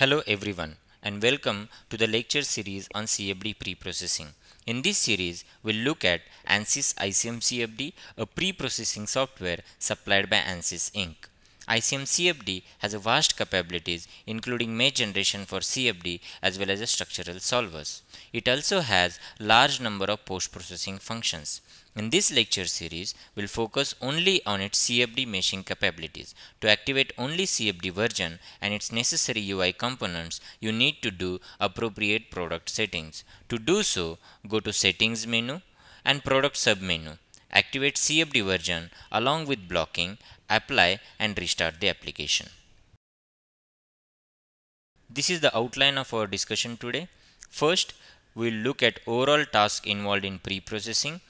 Hello everyone and welcome to the lecture series on CFD pre-processing. In this series, we'll look at ANSYS ICM CFD, a pre-processing software supplied by ANSYS Inc. ICM CFD has a vast capabilities including May generation for CFD as well as a structural solvers. It also has large number of post-processing functions. In this lecture series, we'll focus only on its CFD meshing capabilities. To activate only CFD version and its necessary UI components, you need to do appropriate product settings. To do so, go to Settings menu and Product submenu. Activate CFD version along with blocking, apply and restart the application. This is the outline of our discussion today. First, we'll look at overall tasks involved in pre-processing.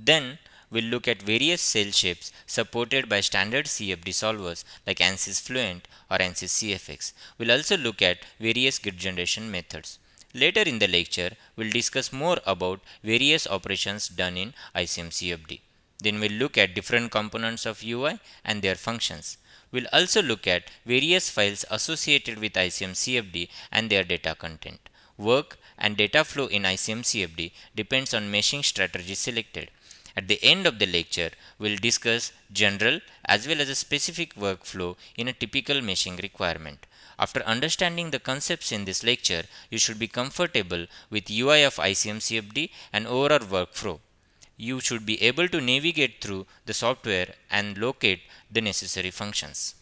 Then we'll look at various cell shapes supported by standard CFD solvers like ANSYS Fluent or ANSYS CFX. We'll also look at various grid generation methods. Later in the lecture, we'll discuss more about various operations done in ICM CFD. Then we'll look at different components of UI and their functions. We'll also look at various files associated with ICM CFD and their data content. Work and data flow in ICM CFD depends on meshing strategy selected. At the end of the lecture, we'll discuss general as well as a specific workflow in a typical meshing requirement. After understanding the concepts in this lecture, you should be comfortable with UI of ICM CFD and overall workflow. You should be able to navigate through the software and locate the necessary functions.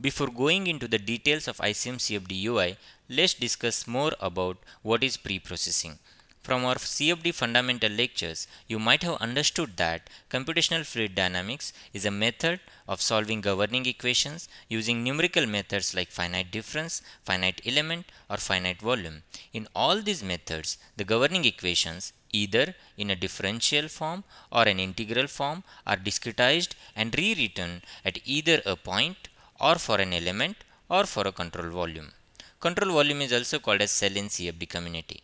Before going into the details of ICM CFD UI, let's discuss more about what is pre-processing. From our CFD fundamental lectures, you might have understood that computational fluid dynamics is a method of solving governing equations using numerical methods like finite difference, finite element, or finite volume. In all these methods, the governing equations, either in a differential form or an integral form, are discretized and rewritten at either a point or for an element or for a control volume. Control volume is also called as cell in CFD community.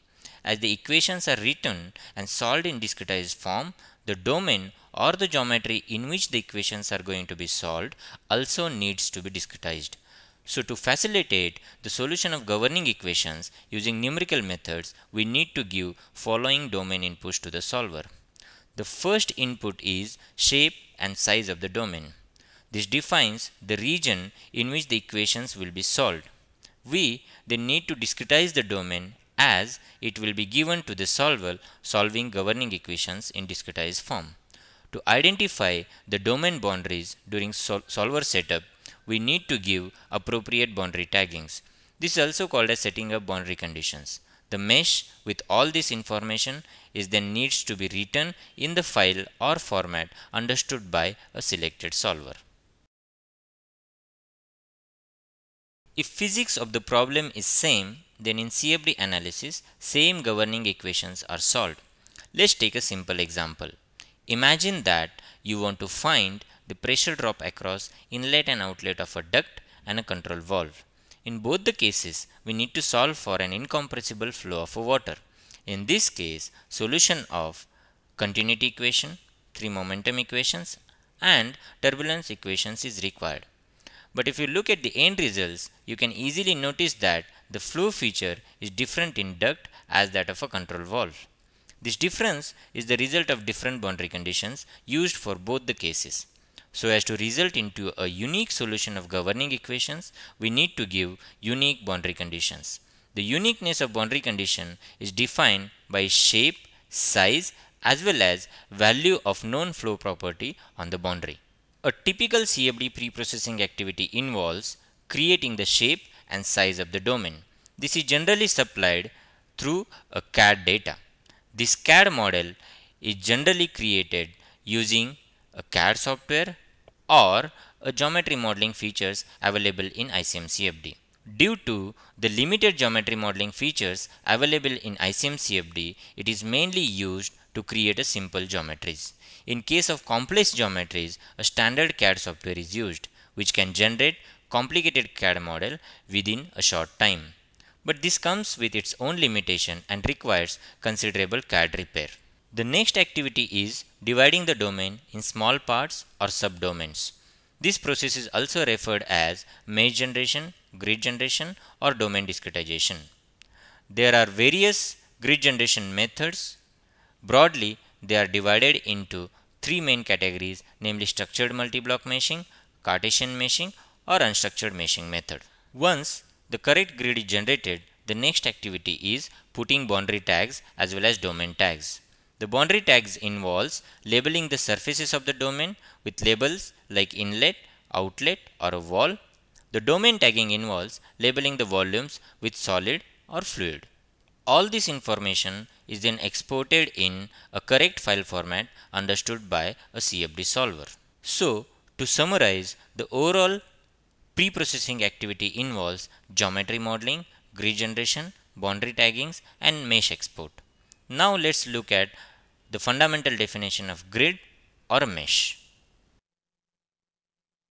As the equations are written and solved in discretized form, the domain or the geometry in which the equations are going to be solved also needs to be discretized. So to facilitate the solution of governing equations using numerical methods, we need to give following domain inputs to the solver. The first input is shape and size of the domain. This defines the region in which the equations will be solved. We then need to discretize the domain as it will be given to the solver solving governing equations in discretized form. To identify the domain boundaries during solver setup, we need to give appropriate boundary taggings. This is also called as setting up boundary conditions. The mesh with all this information is then needs to be written in the file or format understood by a selected solver. If physics of the problem is same, then in CFD analysis, same governing equations are solved. Let's take a simple example. Imagine that you want to find the pressure drop across inlet and outlet of a duct and a control valve. In both the cases, we need to solve for an incompressible flow of water. In this case, solution of continuity equation, three momentum equations, and turbulence equations is required. But if you look at the end results, you can easily notice that the flow feature is different in duct as that of a control valve. This difference is the result of different boundary conditions used for both the cases. So as to result into a unique solution of governing equations, we need to give unique boundary conditions. The uniqueness of boundary condition is defined by shape, size, as well as value of known flow property on the boundary. A typical CFD pre-processing activity involves creating the shape and size of the domain. This is generally supplied through a CAD data. This CAD model is generally created using a CAD software or a geometry modeling features available in ICM CFD. Due to the limited geometry modeling features available in ICM CFD, it is mainly used to create a simple geometries. In case of complex geometries, a standard CAD software is used, which can generate complicated CAD model within a short time. But this comes with its own limitation and requires considerable CAD repair. The next activity is dividing the domain in small parts or subdomains. This process is also referred as mesh generation, grid generation, or domain discretization. There are various grid generation methods. Broadly, they are divided into three main categories, namely structured multi-block meshing, Cartesian meshing, or unstructured meshing method. Once the correct grid is generated, the next activity is putting boundary tags as well as domain tags. The boundary tags involves labeling the surfaces of the domain with labels like inlet, outlet, or a wall. The domain tagging involves labeling the volumes with solid or fluid. All this information is then exported in a correct file format understood by a CFD solver. So, to summarize, the overall pre-processing activity involves geometry modeling, grid generation, boundary taggings, and mesh export. Now let's look at the fundamental definition of grid or a mesh.